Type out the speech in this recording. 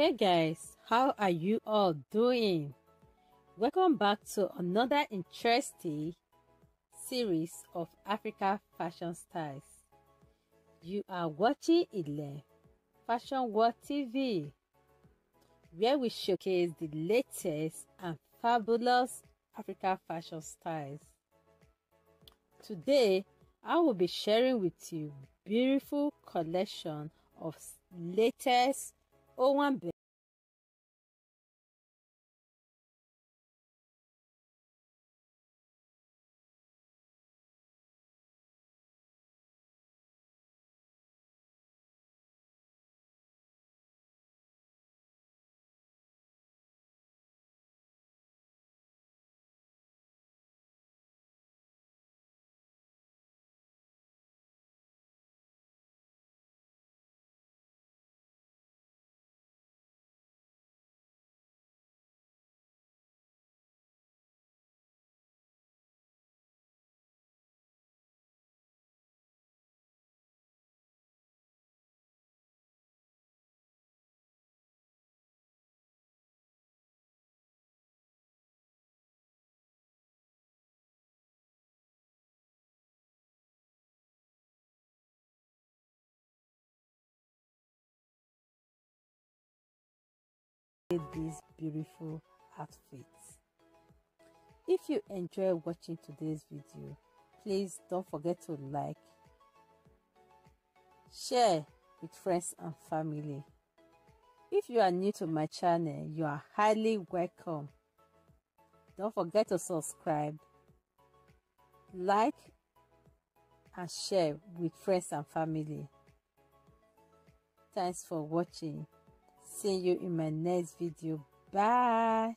Hey guys, how are you all doing? Welcome back to another interesting series of Africa fashion styles. You are watching Ilen's Fashion World TV, where we showcase the latest and fabulous Africa fashion styles. Today, I will be sharing with you beautiful collection of latest Owanbe these beautiful outfits. If you enjoy watching today's video, please don't forget to like, share with friends and family. If you are new to my channel, you are highly welcome. Don't forget to subscribe, like and share with friends and family. Thanks for watching. See you in my next video. Bye.